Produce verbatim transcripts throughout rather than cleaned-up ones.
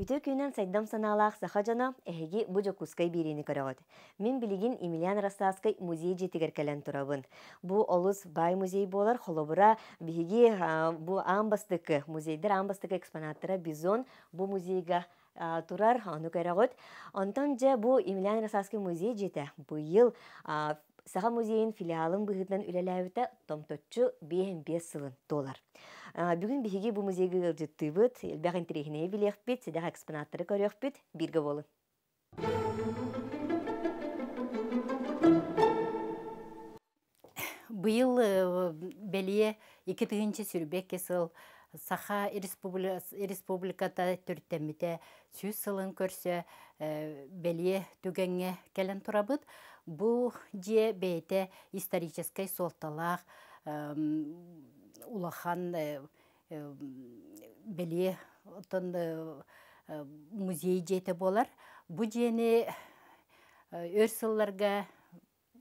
Үтө күйінен сайдам саналақ саха жана әйге бұжы құскай берені көріғыд. Мен білеген Емельян Ярославский музей жетігер кәлін тұрабын. Бұ олыс бай музей болар, қолыбыра бейге бұ амбастық музейдер, амбастық экспонаттыра бизон бұ музейге тұрар оны көріғыд. Онтан жа бұ Емельян Ярославский музей жеті бұйыл саха музейін филиалын бұйғыднан үләләуіті томтотчу бес миллион доллар. Бүгін бігеге бұл музейге ғылжытты бұд, әлбәғін тірегіне білек бұд, седақ экспонаттары көрек бұд, бірге болын. Бұл бәле екі тысячы сүрбек кесіл Саха республиката түрттәміте сүз сылын көрсі бәле түгенге кәлін тұрабыд. Бұл де бәйті историческай солталақ улахан бәле музей жеті болар. Бұ жені өрсылларға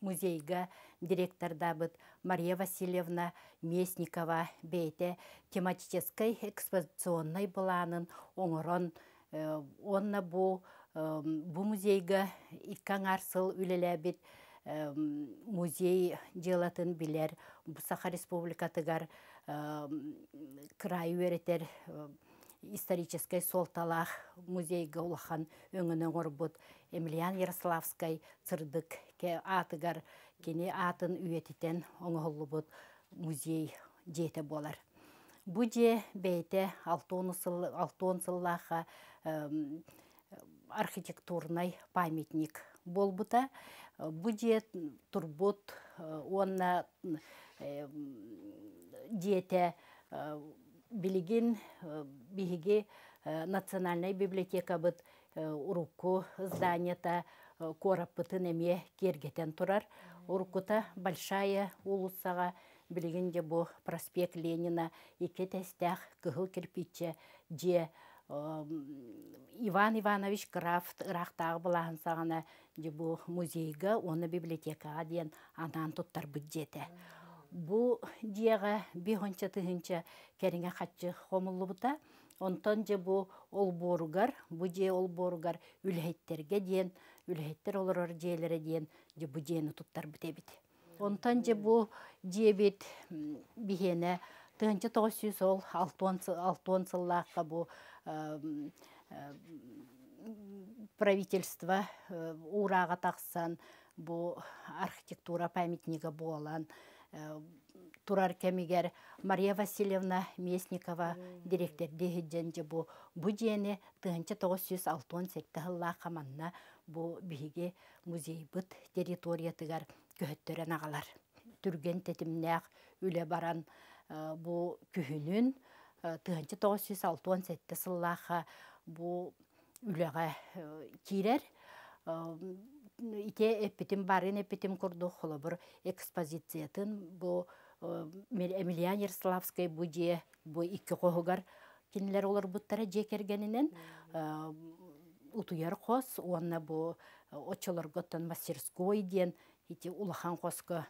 музейға директорда бұд Мария Васильевна Местникова бәйті тематическай экспозиционной боланын оңырон онна бұ музейға иккан арсыл үлеләбет музей делатын билер, Саха республикатыгар край өретер исторической солталах музейге улахан өңінің орбут Емельян Ярославский цырдык атыгар кене атын үйететен оңғылыбут музей деті болар. Бұ де бәйті алтон сыллаха архитектурный памятник болбута. Будет турбот онна дете билигин биги национальная библиотека быт урукку зданията корапытын эме кергетен турар. Урукута большая улусага билигин де бу проспект Ленина эки тестях кыгыл кирпиче де Иван Иванович Крафт ырақтағы бұлағын сағына бұл музейге, оны библиотекаға дейін анан тұттар бүджеті. Бұл дейіға бе-хонча-тығынча кәріңе қатшы қомылы бұта. Онтан же бұл ол боругар, бұл де ол боругар үлхеттерге дейін, үлхеттер олар дейлері дейін, бұл дейіні тұттар бүте бет. Онтан же бұл де бет бігені тығынча тоғыз жүз ол алтон сыллаққа бұл правительство урага тақсан бу архитектура памятника болан турар кемигер Мария Васильевна Местникова директор дегенде бу бу жени мең тоғыз жүз алпыс сегізінші жылда каманна бу биге музей бит территория тигар көттөрөн агалар түрген тетимнек үле баран бу күһүнүн мең тоғыз жүз алпыс сегізінші сыллаха бу үләгә кирер. Ите эпитим барын эпитим курду холобыр экспозициятын бу Емельян Ярославский бу де бу икки кохугар кинилер олар буттара жекергенинен утуяр кос онна бу очолорготтон мастерской ден ите улахан коско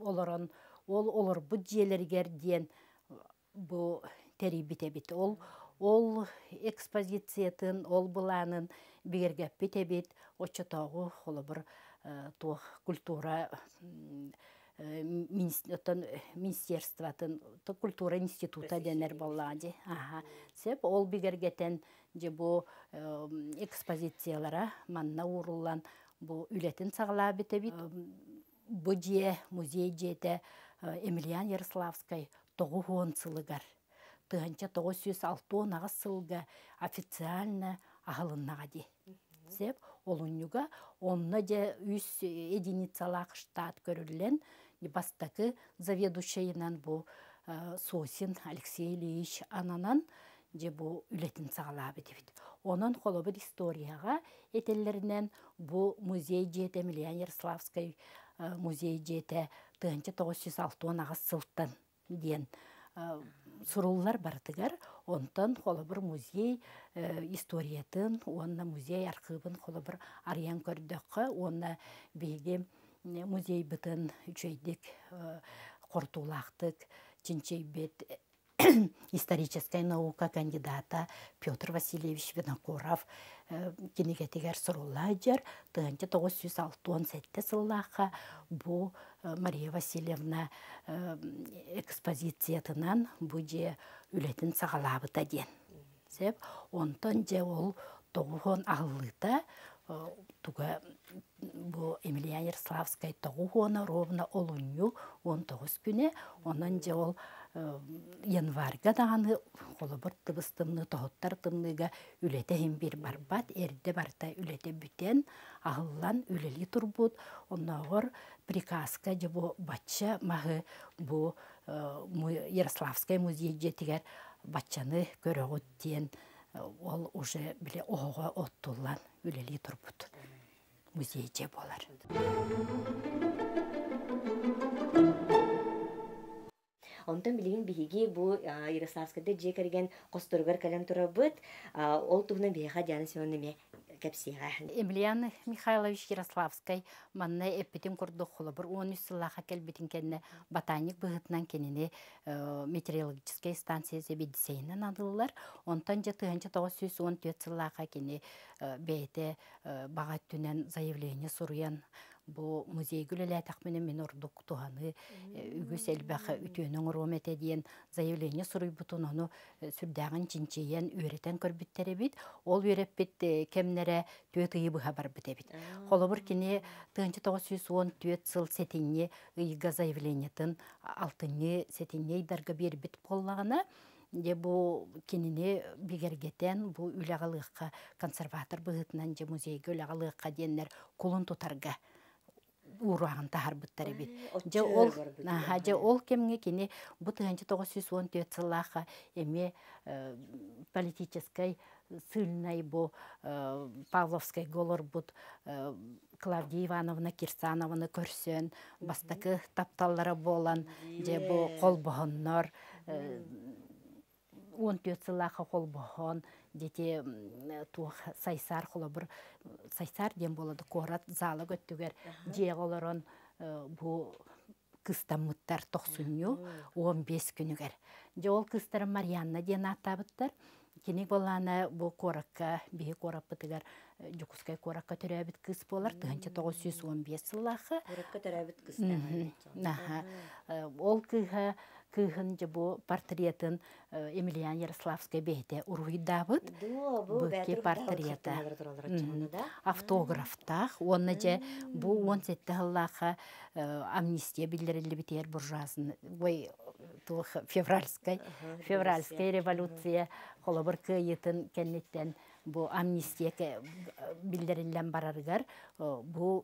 олорон ол олор бу жерлергер ден бу терибите бит ол ол экспозициятын ол буланын бигерге питебит очотогу холобур тох культура министерстватын культура института денер боллади аха сеп ол бигергетен же бу экспозициялара манна уруллан бу үлетин сагла битебит бу же музей жете Емельян Ярославский тогу хонцылыгар тыганча мең тоғыз жүз алпыс нагасылга официально агылыннагади. Сеп олуннуга онна же үс единицалак штат көрүлгөн бастакы заведующийнан бу Сосин Алексей Ильич ананан же бу үлетин сагалабы дебит. Онун холобур историяга этеллеринен бу музей жете Емельян Ярославский музей жете тыганча мең тоғыз жүз алпыс нагасылтан ден суруллар бардыгар, онтан холобыр музей историятын, онна музей архивын холобыр ариян көрдөккө, онна беге музей бүтін үчөйдік, кортулактык, чинчей бет историческая наука кандидата Петр Васильевич Винокуров кенегетигер сурулайджер тысяча девятьсот шестьдесят алтынчы бу Мария Васильевна экспозициятынан бу же үлетін сағалабы таден. Онтон же ол тоғухон алыта туга бу Емельян Ярославский тоғухон ровно олунью он тогуз күне онан же ол январьга даганы холобор тыбыстымны тохоттар тымныга үлетехим бир барбат эрде барта үлете бүтен агыллан үлели турбут онногор приказка жебо батча махы бу Ярославский музей жетигер батчаны көрөгөт тен ол уже биле ого оттуллан үлели турбут музей же болар. Онтон билигин биги бу Ярославскийде же керген костургар калем турабыт, ол тугна беха жанысынныме кепсига. Емельян Михайлович Ярославский манна эпитим курдук холобур он үч жылга келбетин кенне ботаник быгытнан кенени метеорологическая станция зебедисейнен адыллар. Онтон же тысяча девятьсот он төрт жылга кени бете багат түнен заявление суруян. Бу музей гүлеле тахминен мен ордук туганы үгүс элбахы үтөнүн ромете деген заявление суруй бутун ону сүрдагын чинчейен үйрөтөн көрбүттөр бит ол үйрөппит кемнере төтөйү бу хабар битебит холобур кини тысяча девятьсот он төрт жыл сетинне ыйга заявлениетин алтынны сетинне дарга бербит коллагына де бу кинини бигергетен бу үлөгөлүкка консерватор быгытынан же музейге үлөгөлүкка денер кулун тутарга урагын тахарбыттары бит. Же ол, аха, же ол кемге кини бу тысяча девятьсот он төрт жылга эми политической сыльной бу Павловской голор бут Клавдия Ивановна Кирсанованы көрсөн, бастакы тапталлары болан, же бу колбогоннор он төрт жылга колбогон дети тух сайсар холобур сайсар дем болады корат залы көттүгер жеголорон бу кыстамыттар токсунью он бес күнүгер же ол кыстар Марианна ден атабыттар кини боланы бу коракка бе корапытыгар жукускай коракка төрөбүт кыс болар тысяча девятьсот он бес жылга коракка төрөбүт кыстар ол кыга кыгын же бу портретин Емельян Ярославский бейте уруйдабыт бөке портрета автографтах онна же бу он жети жылга амнистия билдирилди битер буржуазын ой февральской февральская революция холобур кыйытын кеннеттен бу амнистияке билдирилен бараргар бу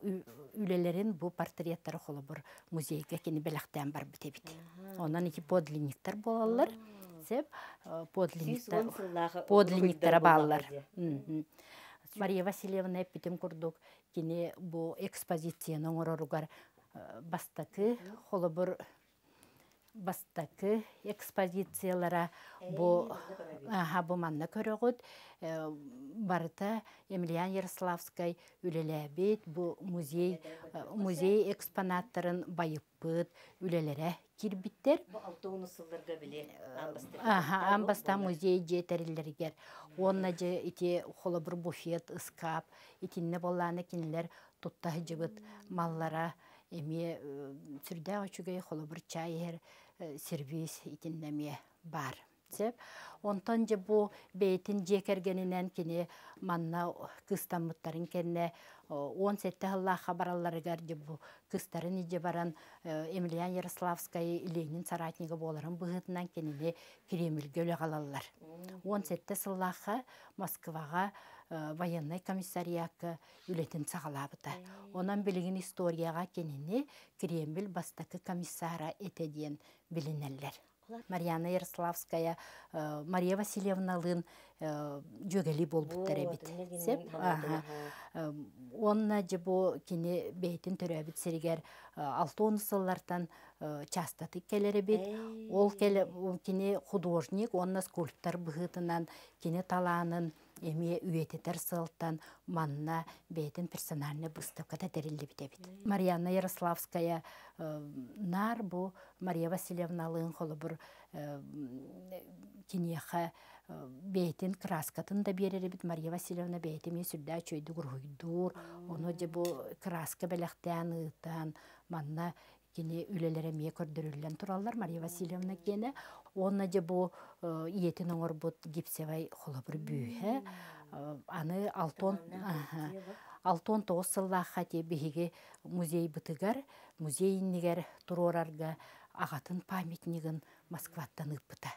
үлелерин бу портреттер холобур музейге кени белактан бар битебит. Онан эки подлинниктер болалар. Сеп подлинниктер подлинниктер баллар. Мария Васильевна эпитем курдук кени бу экспозициянын ороругар бастакы холобур бастакы экспозициялара бу аха бу манна көрөгөт барыта Емельян Ярославский үлелебит бу музей музей экспонаттарын байыппыт үлелере кирбиттер аха амбаста музей жетерилергер онна же ити холобур буфет ыскап итинне болланы кинилер тутта жыбыт маллара эми сүрдө очугай холобур чайер сервис итиннеме бар. Деп, онтон же бу бейтин жекергенинен кини манна кыстамыттарын кенне он жети жылга хабарларыгар же бу кыстарын иже баран Емельян Ярославский Ленин соратниги боларын быгытынан кенини Кремльге өлө калалар. он жети жылга Москвага военный комиссарияка үлетин сагалабыта. Онан билигин историяга кенини Кремль бастакы комиссара этеден билинелер. Марьяна Ярославская, Мария Васильевна Лын жөгели болбуттары бит. Онна же бу кини бейтин төрөбүт сиригер алтын сыллардан частаты келери бит. Ол кини художник, онна скульптор быгытынан кини талаанын эми үйететер сылттан манна бейтин персональный выставка тетерилди бит. Марьяна Ярославская нар бу Мария Васильевна Лын холобур кинеха бейтин краскатын да береребит Мария Васильевна бейтиме сүрдә чөйді күргүйдір, оны де бұл краска бәліқтен ұйтан, манна кені үлелереме көрдірілен тұралар Мария Васильевна кені, оны де бұл иетін оңыр бұд гипсевай қолыбыр бүйе, аны алтон... Алтон тоғысылла қате бейге музей бұтығар, музейінігер тұрорарға ағатын памятнигін Москваттан ұппыта,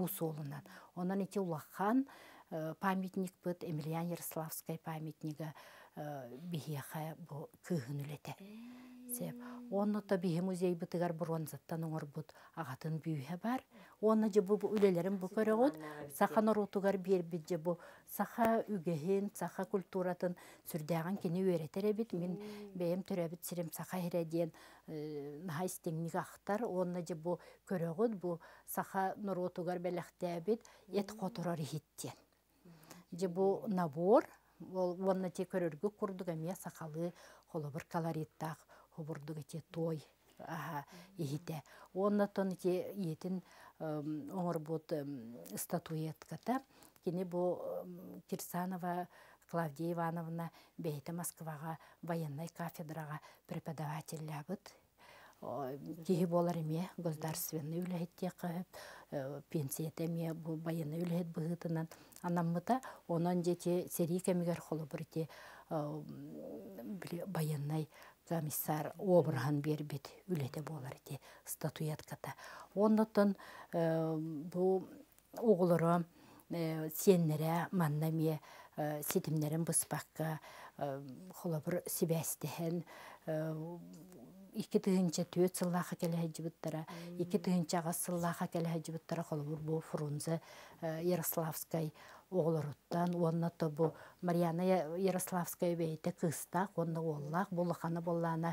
ұс олынан. Онан әте ұлаққан памятник бұт, Емельян Ярославский памятнигі бейге күгін үлеті. Оны та бейге музей бұтығар бронзаттан оңыр бұт ағатын бүйе бар. Оны же бұл үлелерін бұл көрі ғуд, сақа нұрутығар бербет же бұл, сақа үгейін, сақа культуратын сүрдәған кені өретер әбет. Мен бәйім түр әбет сірем сақа әреден ғайстеңнік ақтар. Оны же бұл көрі ғуд, бұл сақа нұрутығар бәліқті әбет, әт қотырар еттен. Же бұл набор, оны те көріргі күрдігі әме сақалы қолыбыр калареттақ, құбырдығы те той. Онна тон етін оңыр бұд статуэтката, кені бұл Кирсанова Клавдия Ивановна бәйті Москваға военной кафедраға преподавателя бұд. Кегі болар еме государственный үлігітте қағып, пенсиет әме военной үлігіт бұғытынан анамыта, онын деті серий кәмігер қолы бірде военной комиссар обырған бербет үлеті болар де статуэтката. Оныттын бұл оғылыры сеннері маннаме сетімнерін бұспаққа қолабыр сібәстіхін екі түгінші төт сыллаға кәлі әжібіттіра, екі түгінші ағас сыллаға кәлі әжібіттіра қолабыр бұл Фрунзе Ярославскай оғылырыттан, оннаты бұл Марияна Ярославская бәйті қыстақ, онны оллақ, болықаны болланы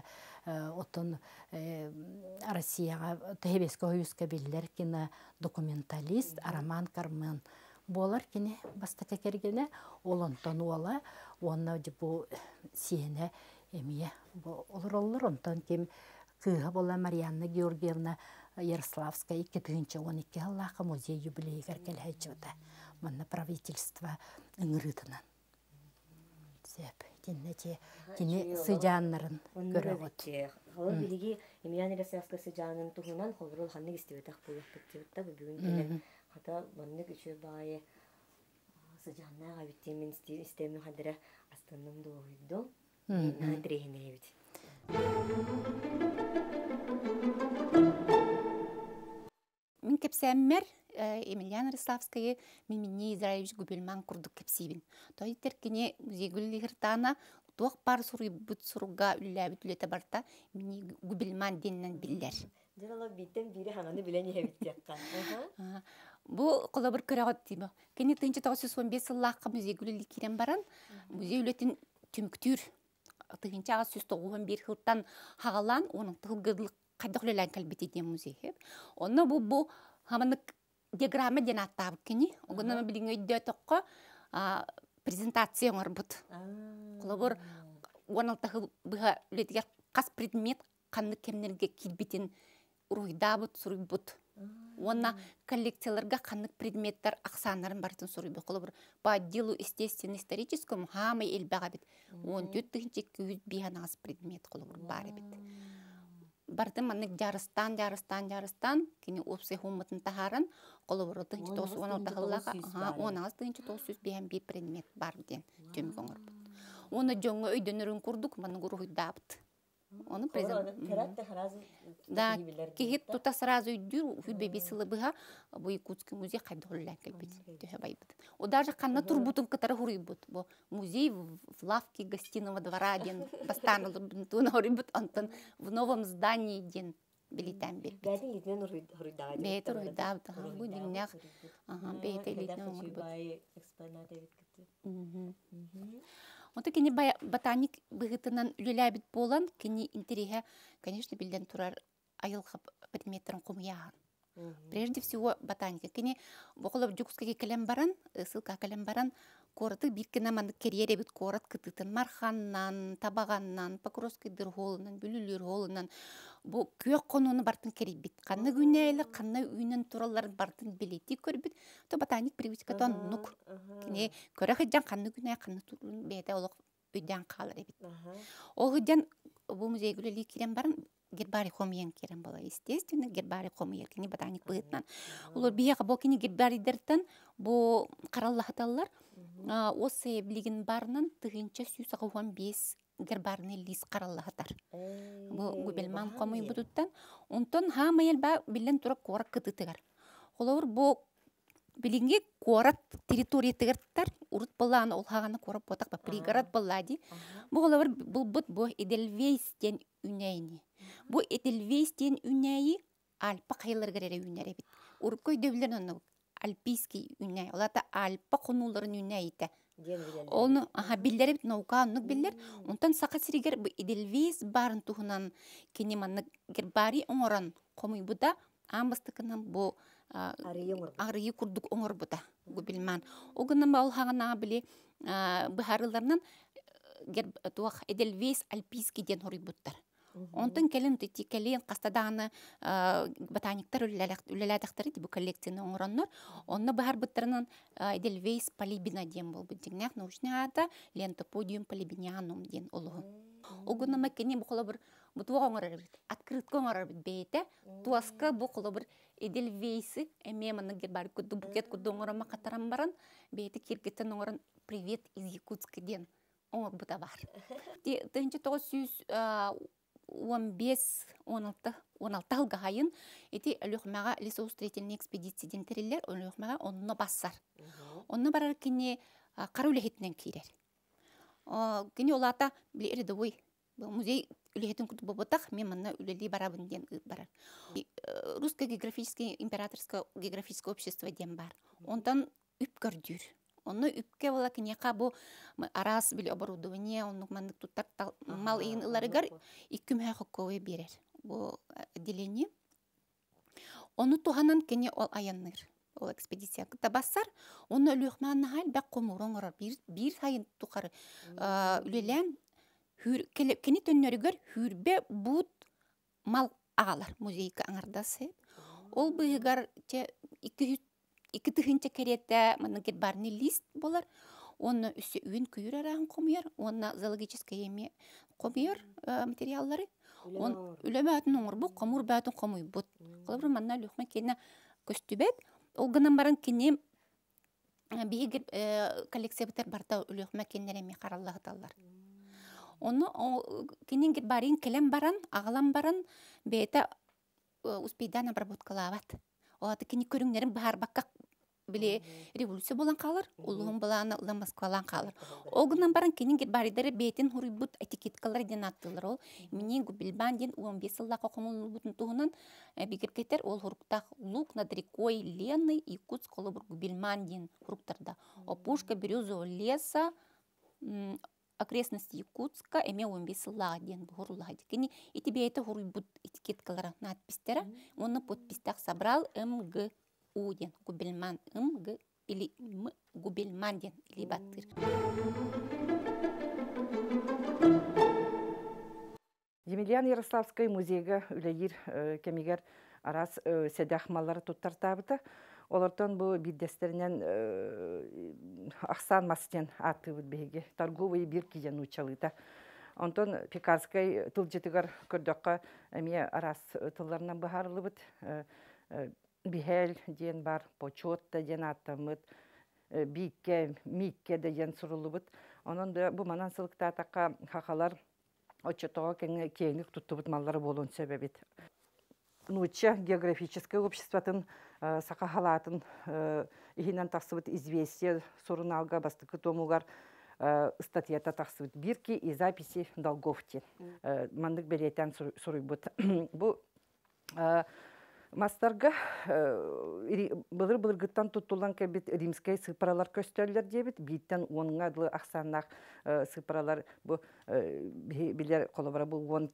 ұтын Россияға Тәйбескі ғойызға білдер кені документалист Араман Кармен болар кені бастықы кергені, олынтан ола, онна бұл сені әмейе олыр-олыр, онтан кем қыға бола Марияна Георгиевна Ярославская екі мың он екі ғаллақы музей юбилейгер кәлі әйтшуыда. Манна правительство ыңырытынан. Сәп, теннәте, тенне сыжанларын көрігіт. Қалар білігі Емельян Ярославская сыжанын тұғынан қолырыл қанның істеуетақ бұйықтықта бүгін келі. Қата манны күші бағайы сыжанна ғабеттемен істеумен қадыра астанның доғыйды. Нағын тірейін әйбет. Мен кепсәммер Емельян Ярославская мимини Израилевич Губельман курдук кепсибин. Той теркене музейгүлі ғыртана тоқ бар сұры бұт сұрға үлләбі түлеті барта мини Губельман деннен білдер. Жаралап бейттен бері хананы біләне әбітті яққан. Бұл қолы бір көрі ғот деймі. Кені тысяча тоғыз жүз он бес лаққа музейгүлі керен баран, музей үлетін түмкітүр. Түгінші аға тысяча тоғыз жүз он бір ғырттан хағалан, оның тұғылғырлық қайдықлелән кәлбетеден музейі. Оны бұл хаманық диаграмма ден аттабы кені. Оғынан білің өйді өтіққа презентация оңыр бұд. Құлабыр оңалтағы бұға үлетіге қас предмет қанды кемнерге келбетін ұрғыда бұд, сұры бұд. Оны коллекцияларға қанды предметтер ақсанарын бартын сұры бұд. Құлабыр ба делу естественно-историческому хамы елбәға бет. Он төттігінші көз бейін ағас предмет құлабыр бары бет. Бартын маннык жарыстан, жарыстан, жарыстан, кені өпсе ғумытын тағарын, қолыбырылтың жетосы он алтыға, он алтыға жетосы бейін бей предмет бар ден төмгі оңыр бұд. Оны жоңы өйденірін күрдік, манның ұрғый дабыд. Оны презент... Да, кегет тұта сразу үйдір, үйбе бесілі бұға, бұй Якутск музей қайды ғолы ләкіл бет, төші бай бұд. О, даже қанна тұр бұтын кітары ғұрый бұд. Музей в лавке гостиного двора ден бастанылыр бұнтуына ғұрый бұд, онтын в новом здании ден білетен бет. Бәйті елетінен ғұрыйдаға ден. Бәйті ғұрыйдаға ден, бұл деңнәқ, бәйті елетінен ғұрый бұд. Онты кені ботаник бұғытынан үлеләбет болан, кені интереге, конечно, білден тұрар айылға предметтерін құмияған. Прежде всего, ботаника. Кені бұқылып жүкскеге кәлем баран, ысылға кәлем баран, қорыты біркіна маңдық керере бет қорыт күтітін. Марханнан, табағаннан, пакроскай дырғолынан, бүлілер ғолынан, Bu köy konunu bartın keribit. Kanna güneyli, kanna ünen turalların bartın bileti körbit. To botanik privitikaton nuk. Kine köre hıdjan kanna güney, kanna turun beyde oluq ödyan kalır ebit. O hıdjan bu müzeye güleli kirem barın гербари хомиян керем была, естественно, гербари хомиян, кини ботаник бытнан. Улор бияга бо кини гербари дертен, бо караллахаталлар, осы билигин барнан тыгынча сүүс гербарный лис караллахатар. Бо губелман хомый бутуттан, онтон хамайел ба билен тура корак кыты тыгар. Улор бо билинге корак территория тыгартар, урут баллаан олхаганы корак ботак ба пригород баллади. Бо улор бул бут бо эдельвейстен үнэйни. Бу Эдельвейстен үнәйі Альпа қайларғырары үнәрі бет. Уркой дөбілер оны Альпийский үнәй. Олата Альпа құнуларын үнәй еті. Оны білдері бет, науқа ұнық білдер. Онтан сақа сірігер бұ Эдельвейс барын тұғынан кенеманны гербари оңыран қомый бұда, амбастықынан бұ арыйы күрдік оңыр бұда. Гөбілман. Оғынан ба олғағына біле бұхарыларынан Эдельвейс Альпийский ден ғоры бұттар. Онтын кәлін түтті кәлін қастадағаны ботаниктар үліләдіқтары дебі коллекцияны оңыраннар. Онны бұғар бұттарынан Эдельвейс полибина ден бол бүттігінәк наушына ата лентоподиум полибинианум ден олығы. Оғынна мәккені бұқылы бір бұтуға оңырар бет, открытқа оңырар бет бейті, туасқа бұқылы бір Эдельвейсі әмеманы гербары күдді букет күдді оңырама қатарам баран, бейті кергеттен оңыран привет из Якутска ден оңыр бұта бар. Түйінші он бес он алты ғайын, әте өліғмаға лесоустретеліне экспедициден тірелер, өліғмаға онына бассар. Онына барар кене қара үлігетінен кейлер. Кене ол ата, біле әреді ой, музей үлігетін күті бұбытақ, мен мұнна үлілі барабын ден барар. Русское географическое, императорское географическое общество ден бар. Онтан үп көрдір. Онны үпке вала кенеқа бұ арас білі оборудование, онның мандық тұттар мал ең ұларығар үкім әқі көуі берер. Бұ делене. Оны туғанан кене ол аянныр, ол экспедиция күтті басар. Оны үліғманы ғал бәк қомырың ұрар, бір ғайын тұқары үлілен, кені төннерігер хүрбе бұд мал ағалар музейкі аңардасы. Ол бұйығар екі Икі түхінші керетті мұныңгер барыны лист болар, оны үсі үйін күйір арағын қомыр, оны зоологический еме қомыр материаллары, үлі бәтін оңыр бұл, қомыр бәтін қомыр бұл. Құлабыр манна лүхмә кені көсті бәт, ол ғынан барын кені бейгер коллекция бітер барда үліхмә кенілер еме қараллағы талар. Оны кененгер барын келем баран, ағалам баран бәйті ұспейдан абрабуткалават. Олады кені көріңдерін бағар баққа біле революция болан қалыр, ұлығын боланы ұлан Москвалан қалыр. Оғынан барын кенің гербаридары бейтін хұрибут этикеткалар ден аттылыр ол. Менен Губилбан ден он бес ыллақы қомылы бұтын тұғынан бекеркеттер ол хұрықтақ Лук, Надрикой, Лены, Якутск, Колобур, Губилман ден хұрықтарда. Опушка, Березова, Леса, окрестности Якутска, эме он бес ыллағы ден хұрылағы декені. Эти бейті хұрибут этикеткалары надпистері, оны подпистақ сабрал эм гэ. Уден, Губельман, МГ или М, Губельманден или Батыр. Емельян Ярославский музейге үлегер кемегер арас седахмалары туттар табыты. Олартон бұл биддестерінен ақсан мастен аты бейге. Торговый бир киен учалыта. Онтон Пекарскай тыл жетігер көрдіққа әме арас тылларынан бұхарылы бұд. Бихел ден бар, почетта ден атамыт, бикке, микке ден сұрылыбыт. Онын бұ манан сылықта атаққа қақалар отчетоға кейінік тұттыбыт маллары болуын сөбебет. Нуча географическое обществатын сақа халатын ихинан тақсыбыт известия сұрын алға бастықы томуғар статьята тақсыбыт бирки и записи долговти. Мандық беретен сұрыйбыт. Бұ Мастарға бұлыр-бұлырғыттан тұттылан кәбет римскай сыпаралар көстерлер дебет, бейттен оның адылы ақсаннақ сыпаралар, білер қолабара бұл он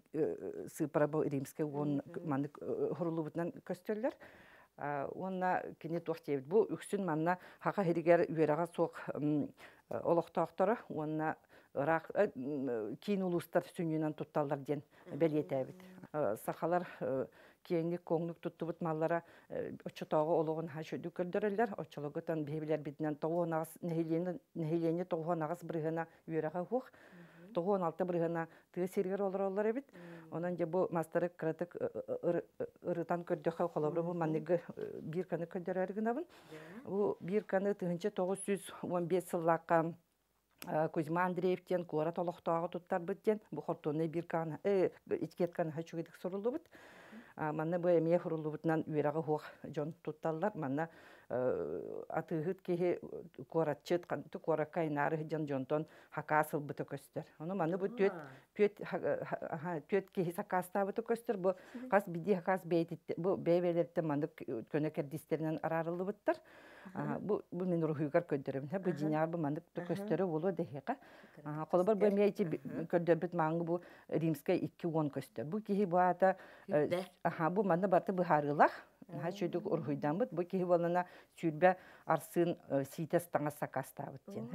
сыпара бұл римскай он маңдық ғұрылы бұтынан көстерлер. Онына кенет оқты ебет. Бұл үксін маңна хақа херігер үйераға соқ олықтақтары, онына рах кинулустар сүннен тутталар ден белетәбит. Сахалар кеңлек көңлек туттыбыт маллара очотагы олыгын хашы дүкелдерелләр, очылыгытан бебеләр биднән тогонагыз нәһилене нәһилене тогонагыз биргәнә үрәгә хух. Тогон алты биргәнә тесергер оларлар бит. Онан же бу мастер кратык ырытан көрдәхә халабры бу мәннеге бер каны көндәрәр генәбен. Бу бер каны тысяч тогыз жүз он бес еллакка Кузьма Андреевтен куара толоқтағы туттар біттен, бұқыртуыны бір қаны, иткетканы хачугедік сұрылды біт. Манна бұй әмей құрылды бітнан үйрағы хоқ жон туттарлар. Манна атығыт кеге куаратчы, куара кайнары жон жонтон хакасыл біті көстер. Манна бұй төт кеге сакаста біті көстер. Бұ қас биде қас бәйвелерді манны көне кәрдестерінен арарылды біттер. Бу мен рухигар көндөрөм. Бу динар бу мандык төкөстөрө боло дегеге. Колобар бу мейти көндө бит маңгы бу римская икки он көстөр. Бу киһи бу ата аха бу манда барты быхарылах. Ха чөйдүк урхуйдан бит. Бу киһи болана сүрбө арсын ситес таңа сакастабыт ден.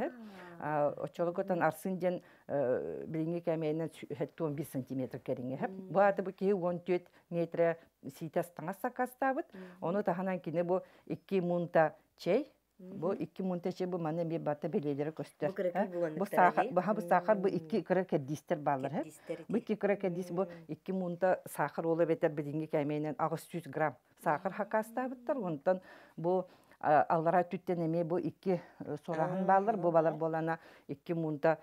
Очологотан арсын ден билиңе кемейнен он бир сантиметр кериңе. Бу ата бу киһи он төрт метр ситес таңа сакастабыт. Ону таханан кине бу икки мунта чей, бо икки мунтече бо мане бе бата белелери көстер. Бо сахар, бо хабы сахар бо икки креке дистер балар хэ. Бо икки креке дист бо икки мунта сахар ола бетер бидинге кайменен агыз жүз грамм сахар хакаста биттер. Онтан бо аллара түттен эме бо икки сорагын балар, бо балар болана икки мунта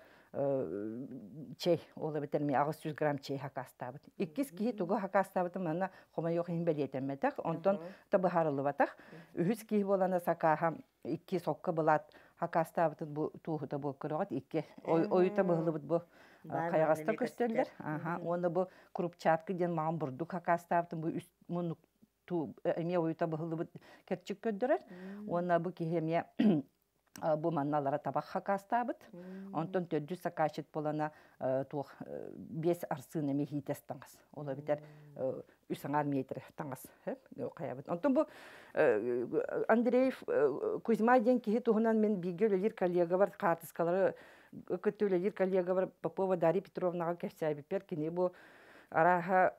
чей ола бетер ме агыз жүз грамм чей хакаста бит. Иккис кии туга хакаста бит мана хома йох хин белетеммедак. Онтон табы харылы батак. Үхүс кии болана сакаха икки сокка булат хакаста бит бу тууда бу көрөгөт икки оюта быгылып бу каягаста көстөрлөр. Аха, оны бу крупчатка ден ман бурду хакаста бит бу үст мунук ту эме оюта быгылып кетчик көндөрөр. Оны бу киеме бу манналара табак хакастабыт. Онтон төрдү сакашит болана тух бес арсыны мехитес таңыз. Ола битер үсаңар метр таңыз. Каябыт. Онтон бу Андреев Кузьма ден кихи тугунан мен бигелелер коллега бар картыскалары көтөлелер коллега бар Попова Дарья Петровнага кевсябипер кине бу араха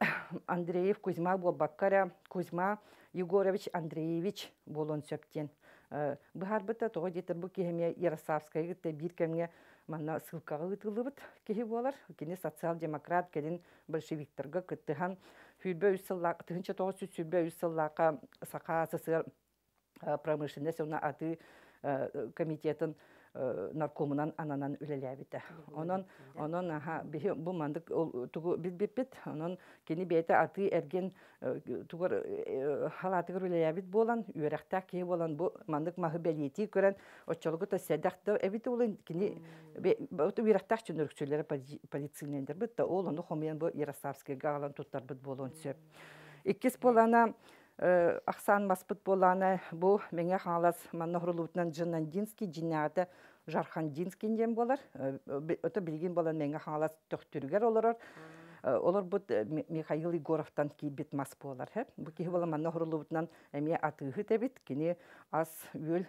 Андреев Кузьма бу Баккара Кузьма Югорович Андреевич болон сөптен. Быхарбыта тоғы детер бұ кеме Ярославская ғытта бір кәмге мана сылқағы ғытылы бұт кеге болар. Кені социал-демократ кәден большевикторға күттіған фүрбе үсіллақ, түгінші тоғы сүт сүрбе үсіллақа сақа асысыр промышленес оны аты комитетін наркомынан ананан үлелі әбіті. Онын бұл мандық тұғы бет-бет-бет, онын кені бәйті аты әрген тұғыр халатығыр үлелі әбіт болан, үйрәқтәк кей болан, бұл мандық мағы бәлеті көрін, отчалығы та сәдақты әбіті олын, кені үйрәқтәк үшін үрікшілері полицейлендер біт, ол оны қомиян бұл Ярославскийға алан тұттар біт болуын сөп. Иккес болана Ақсан маспыт боланы бұл мене қалас маннағырылуытынан Джинандинский, Джинаты Жархандинскенден болар. Өті білген болан мене қалас төқтүргер олар. Олар бұд Михаил Егоровтан кейбет масп болар. Бұл кейі болан маннағырылуытынан әме атығы тәбет. Кені аз өл,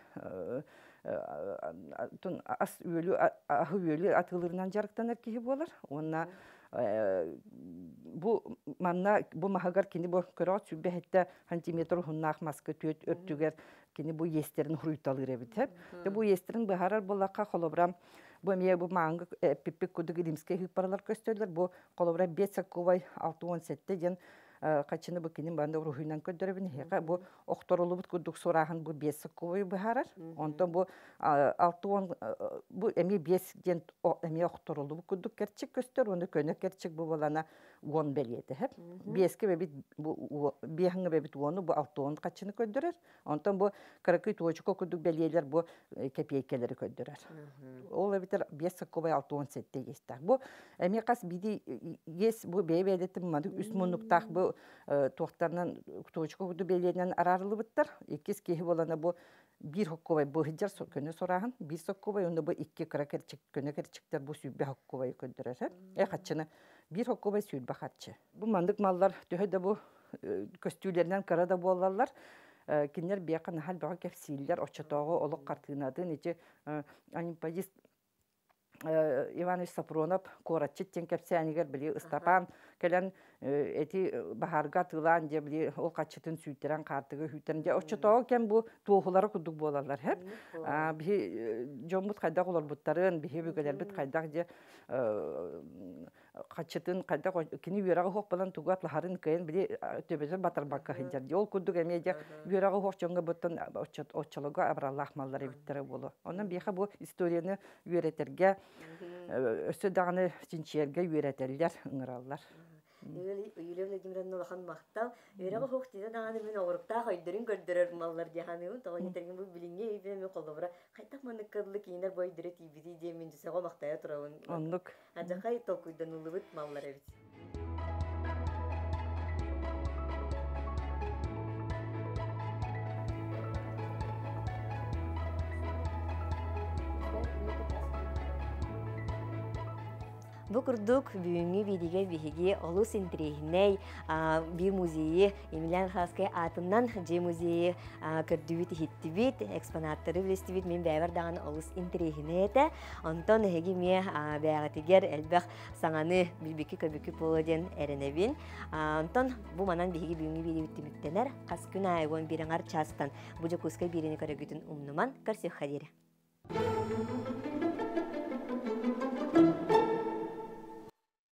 аз өлі, ағы өлі атығылырынан жарықтанар кейі болар. Онына бу манна бу махагар кини бу көрөт сүбе хетте сантиметр хуннах маска төт өртүгер кини бу естерин хуруйталыр эбитеп те бу естерин бахарар боллакка холобрам бу эмне бу маңгы пиппик кудуги римске хипарлар көстөрлөр бу холобра бесаковай алты он сетте ден качыны бу кини банда рухуйнан көдөрөбүн хека бу окторулубут кудук сурагын бу бесаковай бахарар онтон бу алты он бу эми бес ден эми окторулубут кудук керчик көстөр ону көне керчик бу болана он белети хеп беске бебит бу бехиңе бебит ону бу алты он качыны көдөрөр онтон бу кыркы точко кудук белелер бу копейкелери көдөрөр ол эбитер бесаковай алты он сетте естак бу эми кас биди ес бу бебелетим мады үсмүнуктак бу тоқтарынан тоғычқа күді белерінен арарылы бұттар. Екес кейі боланы бұл бір хокковай бұғыджар көне сұрағын, бір хокковай, онда бұл екі көне керчіктер бұл сүйбе хокковай көндірер. Әқатшыны бір хокковай сүйбе қатшы. Бұл мандық маллар төхеді бұл көстілерінен қарада болалар. Кенер бияқы нахал бұға кәпсейлер, очатағы олық қартығынады, нече анимпазист Иванович Сапронов, корот читтен кепсианигер били Стапан келен эти бахарга тылан же били ол качытын сүйтерен картыгы хүйтен же очотоо кен бу тоохулары кудук болалар хеп би жомбут кайда олор буттарын би бегелер бит кайда же качытын кайда кини бирага хок балан тугатларын кен били төбөзөн батырбакка хинжер же ол кудук эме же бирага хок жонго буттан оччолого абралахмаллар эбиттер боло анан бияха бу историяны үйрөтерге өсө даганы синчерге үйрөтөлөр ыңыраллар. Юлия Владимировна лахан мактал, үйрөгө хоктида даганы мен огурукта койдурун көрдөрөр маллар жаханым, тогон терген бу билинге ийбе мен колдобура. Кайта маны кылды кийинер бойдуре тийбиди де мен жесего мактая турабын. Ондук. Ажакай токуйдан улубут маллар эбит. Бу курдук бүгүнгү бидиге биге олус интригиней бир музейи Емельян Ярославский атынан же музейи кырдыбит хиттибит экспонаттары билестибит мен бэбер даган олус интригинете онтон эги ме бэагатигер элбэх саңаны билбики көбүки полоден эренебин онтон бу манан биги бүгүнгү бидибиттимиктенер кас күн айгон бириңар частан бу жакуска бирине көрөгүтүн умнуман көрсөх хадире.